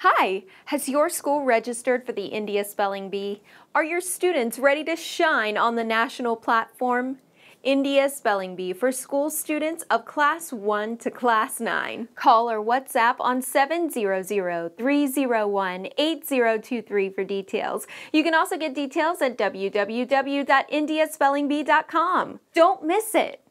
Hi, has your school registered for the India Spelling Bee? Are your students ready to shine on the national platform? India Spelling Bee for school students of Class 1 to Class 9. Call or WhatsApp on 700-301-8023 for details. You can also get details at www.indiaspellingbee.com. Don't miss it!